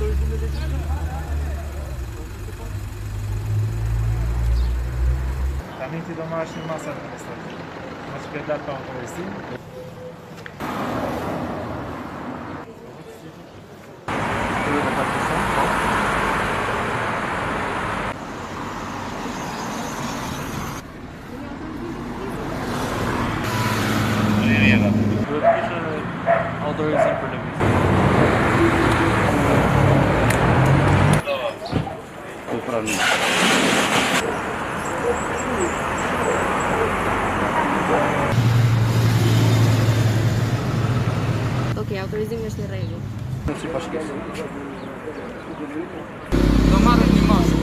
Tani ti do marrësh një masë administrative. Mos shpëtat pa autorizimin. Autorizim për ok, autorizimi është në rregull. Si bashkësi. Do marrë një masë, në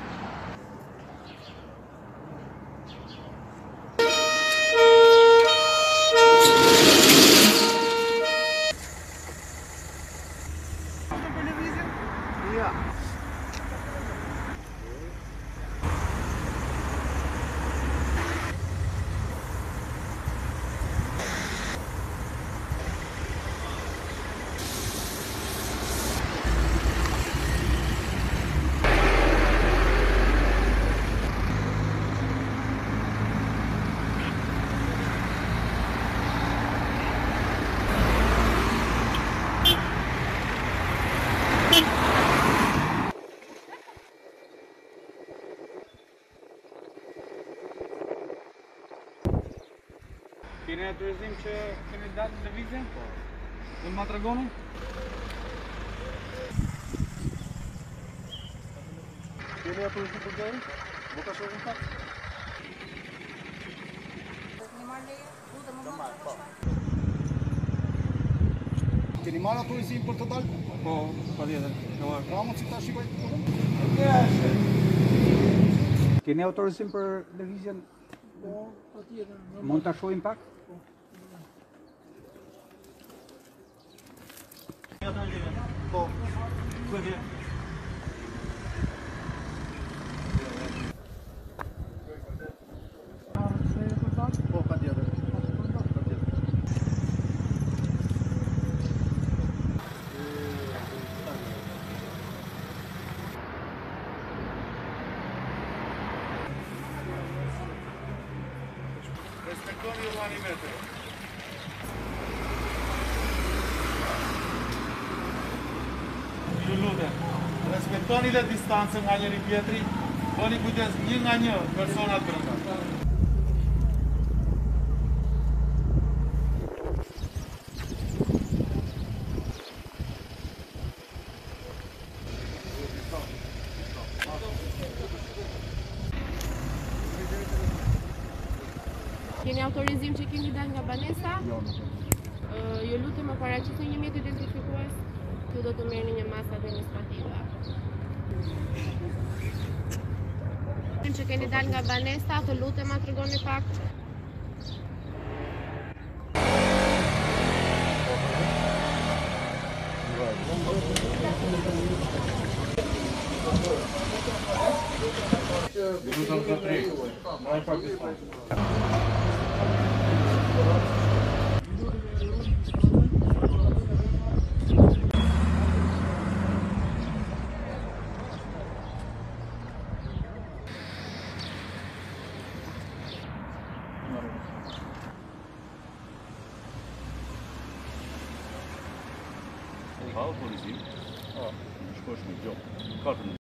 Këtë për lëvizim? Ja. Keni autorizim që keni dalë në lëvizje? Po. Do të më tregoni? Keni autorizim për deri? Buka shohim pak. Keni marrë leje? Do marr, po. Keni marrë autorizim për të dalë? Po, patjetër. Do marr. Ramo si ta shikoj punën? Keni autorizim për lëvizjen? Po, patjetër. Mund ta shohim pak? Po. Po, patjetër. Respektoni ullani metër. Ju lutem, respektoni dhe distancën nga njëri tjetri, bëni kujdes një nga një personat brenda. Keni autorizim që kemi dalë nga banesa? Jo. Ju lutem të paraqitni një mjet identifikues, ju do të merrni një masë administrative. Që keni dalë nga banesa, të lutem ma tregoni pak. Minutën të tri, ma e pak distancë. How for is it? Oh, it's supposed to be job.